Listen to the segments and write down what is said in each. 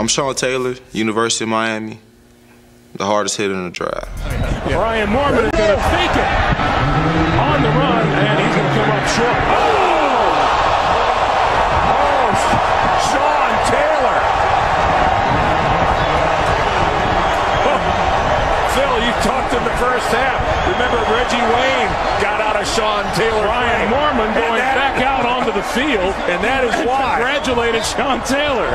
I'm Sean Taylor, University of Miami, the hardest hitter in the draft. Yeah. Brian Moorman is going to fake it on the run, and he's going to come up short. Oh! Sean Taylor! Oh. Phil, you talked in the first half. Remember, Reggie Wayne got out of Sean Taylor. Brian Moorman going back out onto the field, and that is why. Congratulated Sean Taylor.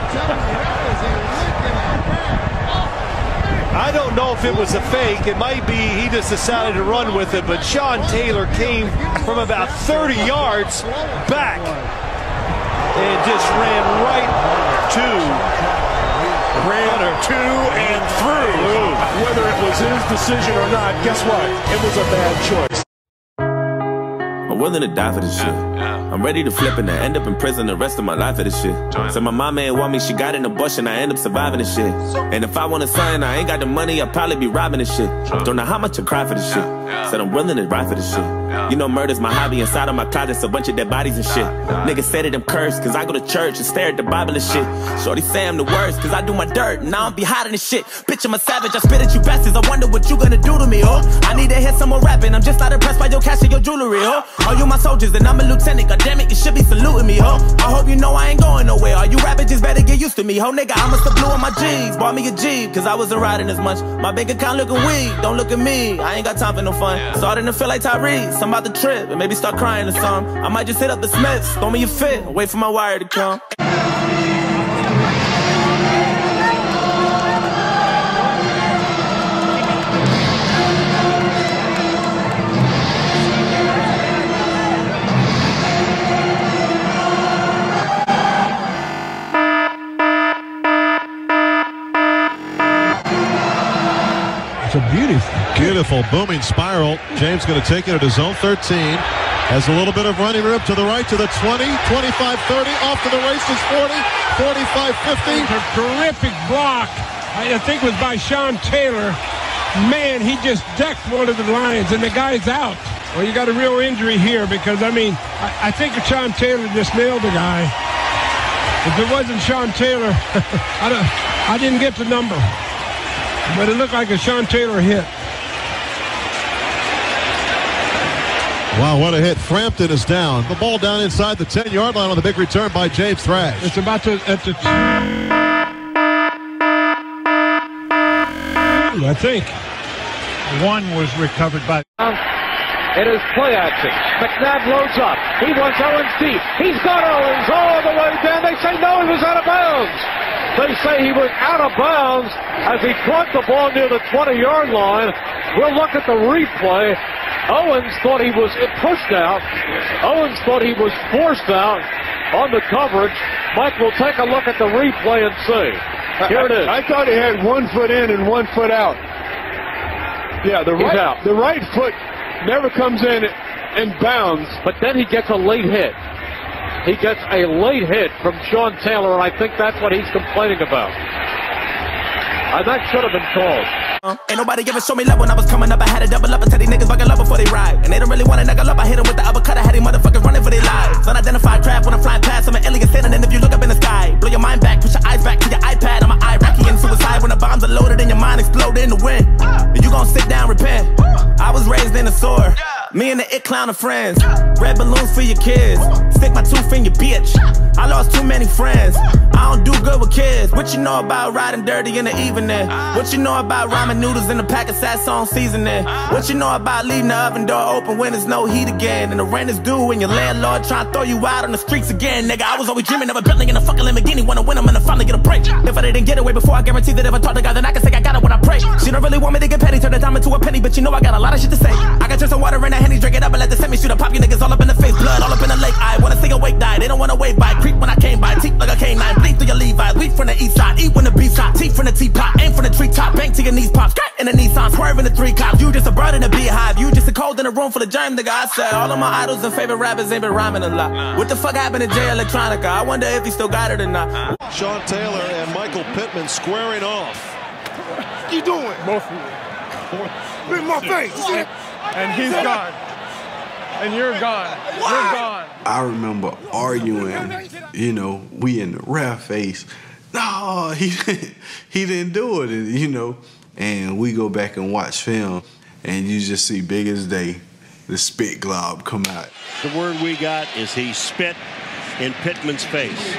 I don't know if it was a fake. It might be he just decided to run with it, but Sean Taylor came from about 30 yards back and just ran right to and through. Whether it was his decision or not, guess what? It was a bad choice. I'm willing to die for this shit. I'm ready to flip and I end up in prison the rest of my life for this shit. So my mama ain't want me, she got in a bush and I end up surviving this shit. And if I want a son, I ain't got the money, I'll probably be robbing this shit. Don't know how much I cry for this shit. Said I'm willing to ride for this shit. You know murder's my hobby, inside of my closet's a bunch of dead bodies and shit. Niggas said that I'm cursed, cause I go to church and stare at the Bible and shit. Shorty say I'm the worst, cause I do my dirt and I don't be hiding this shit. Bitch, I'm a savage, I spit at you bastards, I wonder what you gonna do to me, oh. I need to hear someone rapping, I'm just not impressed by your cash and your jewelry, oh. All you my soldiers and I'm a lieutenant, god damn it, you should be saluting me, ho. I hope you know I ain't going nowhere. All you rappers just better get used to me, ho nigga. I'm a blue on my G's, bought me a Jeep, cause I wasn't riding as much. My bank account looking weak, don't look at me, I ain't got time for no fun. Starting to feel like Tyrese, I'm about to trip and maybe start crying or something. I might just hit up the Smiths, throw me a fit, and wait for my wire to come. A beautiful booming spiral. James going to take it at his own 13. Has a little bit of running room to the right, to the 20, 25, 30, off to the races, 40, 45, 50. A terrific block, I think it was by Sean Taylor. Man, he just decked one of the Lions, and the guy's out. Well, you got a real injury here because, I mean, I think Sean Taylor just nailed the guy. If it wasn't Sean Taylor, I didn't get the number. But it looked like a Sean Taylor hit. Wow, what a hit. Frampton is down. The ball down inside the 10-yard line on the big return by James Thrash. It's about to... I think. One was recovered by... It is play action. McNabb loads up. He wants Owens deep. He's got Owens all the way down. They say, no, he was out of bounds. They say he was out of bounds as he caught the ball near the 20-yard line. We'll look at the replay. Owens thought he was pushed out. Owens thought he was forced out on the coverage. Mike will take a look at the replay and see. Here it is. I thought he had 1 foot in and 1 foot out. Yeah, the right foot never comes in and bounds. But then he gets a late hit. He gets a late hit from Sean Taylor, and I think that's what he's complaining about. And that should have been called. Ain't nobody ever show me love when I was coming up. I had a double up and tell these niggas buckle up before they ride. And they don't really want to knuckle up. I hit them with the uppercut. I had these motherfuckers running for their lives. Unidentified craft when I'm flying past. I'm an alien standing, and if you look up in the sky, blow your mind back, push your eyes back to your iPad. I'm an Iraqi and suicide when the bombs are loaded and your mind exploded in the wind. And you gon' sit down, repent. I was raised in a sword. Me and the it clown are friends. Red balloons for your kids. Stick my tooth in your bitch. I lost too many friends. I don't do good with kids. What you know about riding dirty in the evening? What you know about ramen noodles in a pack of Sazon seasoning? What you know about leaving the oven door open when there's no heat again? And the rent is due and your landlord trying to throw you out on the streets again. Nigga, I was always dreaming of a Bentley and a fucking Lamborghini. Wanna win them and I finally get a break. If I didn't get away before, I guarantee that if I talk to God, then I can say I got it when I pray. She don't really want me to get petty, turn the dime into a penny, but you know I got a lot of shit to say. I got just some water in a Henny, drink it up and let the semi shoot up. Pop you niggas all up in the face, blood all up in the lake. I wanna sing awake, die, they don't wanna wave by. Creep when I came by, teeth like a canine. Bleak through your Levi's, weak from the east side. Eat when the beef shot, teeth from the teapot. Aim from the treetop, bank to your knees pops. Skirt in the Nissan, swerve in the three cops. You just a bird in a beehive, you just a cold in a room full of germ, nigga. I said all of my idols and favorite rappers ain't been rhyming a lot. What the fuck happened to J Electronica? I wonder if he still got it or not. Sean Taylor and Michael Pittman squaring off. What you doing? Look in my face. And he's gone. And you're gone. You're gone. I remember arguing, you know, we in the ref face. no, he didn't do it, you know. And we go back and watch film, and you just see big as day, the spit glob come out. The word we got is he spit in Pittman's face.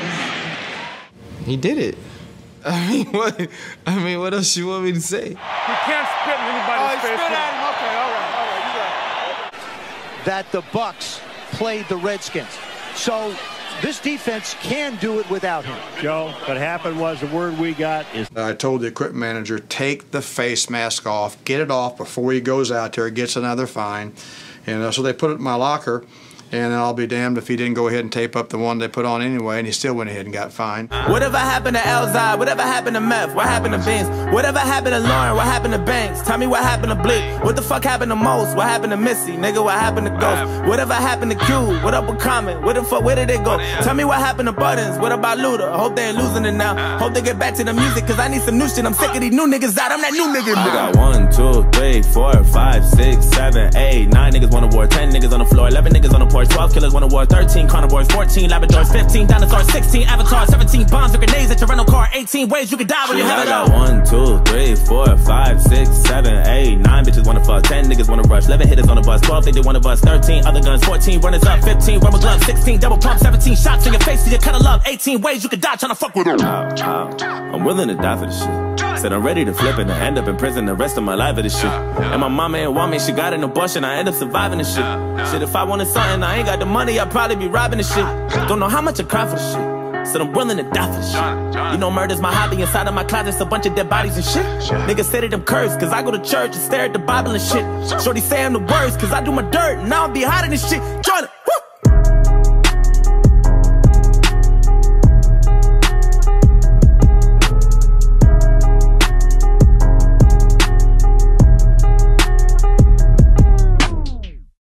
He did it. I mean, what else you want me to say? You can't spit in anybody's face. Oh, he spit at him. Okay, all right, you got it. That the Bucks played the Redskins. So this defense can do it without him. Joe, what happened was the word we got is... I told the equipment manager, take the face mask off, get it off before he goes out there, gets another fine. And so they put it in my locker, and I'll be damned if he didn't go ahead and tape up the one they put on anyway, and he still went ahead and got fined. Whatever happened to Elzai? Whatever happened to Meth? What happened to Beans? Whatever happened to Lauren? What happened to Banks? Tell me what happened to Bleak? What the fuck happened to Mos? What happened to Missy? Nigga, what happened to Ghost? Whatever happened to Q? What up with Common? What the fuck, where did they go? Tell me what happened to Buttons? What about Luda? Hope they ain't losing it now. Hope they get back to the music, cause I need some new shit. I'm sick of these new niggas out. I'm that new nigga. I got 1, 2, 3, 4, 5, 6, 7, 8, 9 niggas on the board, 10 niggas on the floor, 11 niggas on the board. 12 killers won a war, 13 carnivores, 14 labradors, 15 dinosaurs, 16 avatars, 17 bombs or grenades at your rental car, 18 ways you could die when you have it all. 1, 2, 3, 4, 5, 6, 7, 8, 9 bitches wanna fuck, 10 niggas wanna rush, 11 hitters on the bus, 12 they did one of us, 13 other guns, 14 runners up, 15 rubber gloves, 16 double pump, 17 shots in your face to your cut of love, 18 ways you could die trying to fuck with them. I'm willing to die for this shit. Said I'm ready to flip and I end up in prison the rest of my life for this shit. And my mama ain't want me, she got an abortion, I end up surviving this shit. Shit, if I wanted something, I ain't got the money, I'd probably be robbing this shit. Don't know how much I cry for this shit. Said I'm willing to die for this shit. You know murder's my hobby, inside of my closet's a bunch of dead bodies and shit. Niggas say that I'm cursed, cause I go to church and stare at the Bible and shit. Shorty say I'm the worst, cause I do my dirt, and I don't be hiding this shit. Tryna